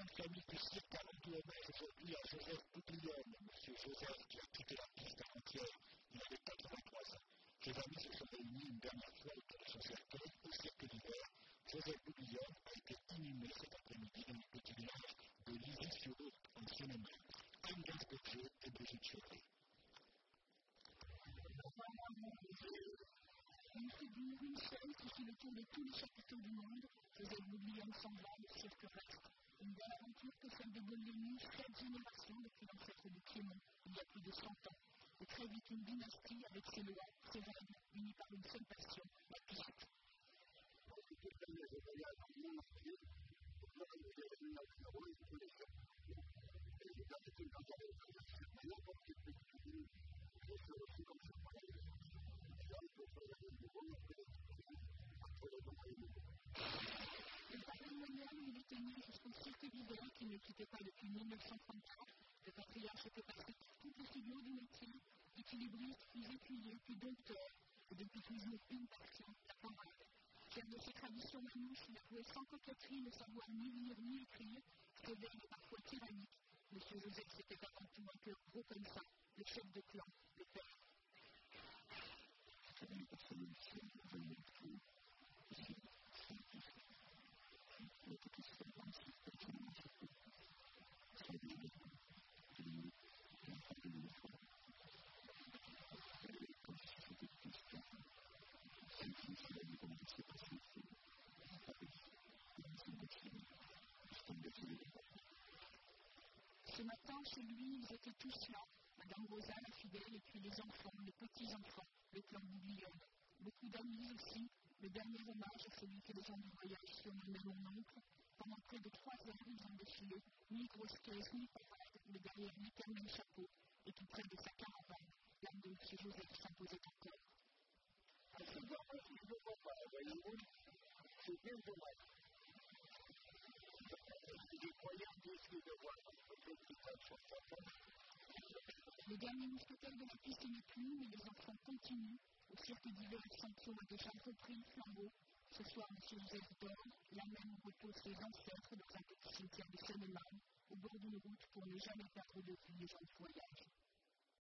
grande famille de cirque a rendu hommage aujourd'hui à Joseph Bouglione, monsieur Joseph qui a quitté la piste à l'entière, il avait 83 ans. Ses amis se sont réunis une dernière fois autour de son cercueil au cirque d'hiver. Joseph Bouglione a été inhumé cet après-midi dans le petit village de Lizy-sur-Ourthe en Saône-et-Maine. Anne Gainsberger et Brigitte Chauvry. Une tribune, une seule qui fait le tour de tous les chapiteaux du monde, Joseph Bouglione s'en va au cirque reste. Une belle aventure que celle de Bouglione, 7 générations depuis l'ancêtre de Clément, il y a plus de 100 ans. Et très vite une dynastie avec ses lois, ses règles, unies par une seule passion, la piste. Le patrimoine il est tenu jusqu'au cirque d'hiver qui ne quittait pas depuis 1933. Le patriarche était passé par toutes les figures du métier, équilibriste, plus écuyé, plus dompteur, et depuis toujours une passion, la parole. Chef de ses traditions manouches, il avouait sans coquetterie ne savoir ni lire ni écrire, sévère et parfois tyrannique. Monsieur Joseph, c'était avant tout un cœur gros comme ça, le chef de clan, le père. Ce matin, chez lui, ils étaient tous là, Madame Rosa, la fidèle, et puis les enfants, les petits-enfants, le clan Bouglione. Beaucoup d'amis aussi, le dernier hommage à celui que les gens du voyage surnommaient mon oncle. Pendant près de 3 heures, ils ont défilé, ni grosse caisse, ni parade, mais derrière l'éternel chapeau, et tout près de sa caravane, l'âme de M. Joseph s'imposait encore. À ce moment-là, je ne vois pas la voyage, c'est bien dommage. Les croyants disent que de voir peut-être qu'ils peuvent s'en sortir. Le dernier mousquetaire de la piste n'est plus, mais les enfants continuent. Au cirque d'hiver, ils sont toujours déjà repris le flambeau. Ce soir, M. Joseph dort, là même où reposent ses ancêtres dans un petit cimetière de Seine-et-Marne, au bord d'une route pour ne jamais perdre de vue les gens du voyage.